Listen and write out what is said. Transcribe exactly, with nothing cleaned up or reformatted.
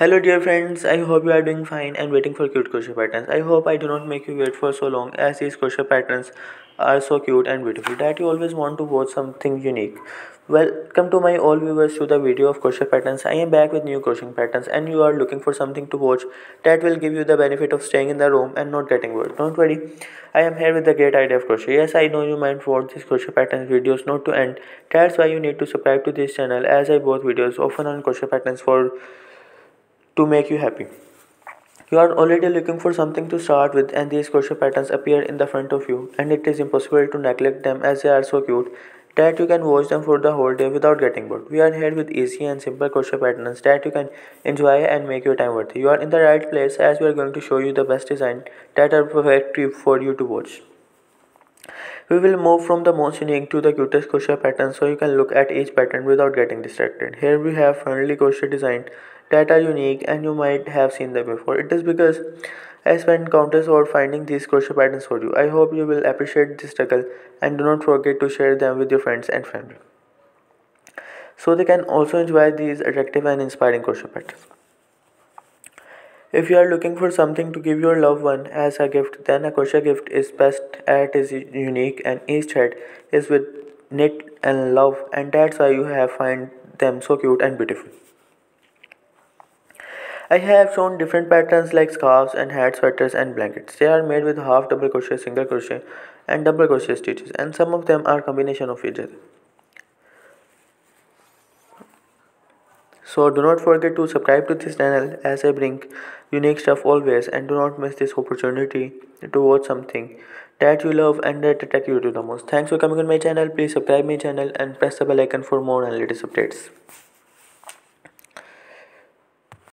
Hello dear friends, I hope you are doing fine and waiting for cute crochet patterns. I hope I do not make you wait for so long, as these crochet patterns are so cute and beautiful that you always want to watch something unique. Welcome to my all viewers to the video of crochet patterns. I am back with new crocheting patterns and you are looking for something to watch that will give you the benefit of staying in the room and not getting bored. Don't worry, I am here with the great idea of crochet. Yes, I know you might watch these crochet patterns videos not to end. That's why you need to subscribe to this channel, as I post videos often on crochet patterns for to make you happy. You are already looking for something to start with, and these crochet patterns appear in the front of you, and it is impossible to neglect them as they are so cute that you can watch them for the whole day without getting bored. We are here with easy and simple crochet patterns that you can enjoy and make your time worthy. You are in the right place, as we are going to show you the best designs that are perfect for you to watch. We will move from the most unique to the cutest crochet pattern so you can look at each pattern without getting distracted. Here we have friendly crochet design that are unique and you might have seen them before. It is because I spent countless hours finding these crochet patterns for you. I hope you will appreciate this struggle and do not forget to share them with your friends and family so they can also enjoy these attractive and inspiring crochet patterns. If you are looking for something to give your loved one as a gift, then a crochet gift is best as it is unique and each thread is with knit and love, and that's why you have find them so cute and beautiful. I have shown different patterns like scarves and hats, sweaters and blankets. They are made with half double crochet, single crochet and double crochet stitches, and some of them are combination of each other. So do not forget to subscribe to this channel, as I bring unique stuff always, and do not miss this opportunity to watch something that you love and that attracts you to the most. Thanks for coming on my channel. Please subscribe my channel and press the bell icon for more and latest updates.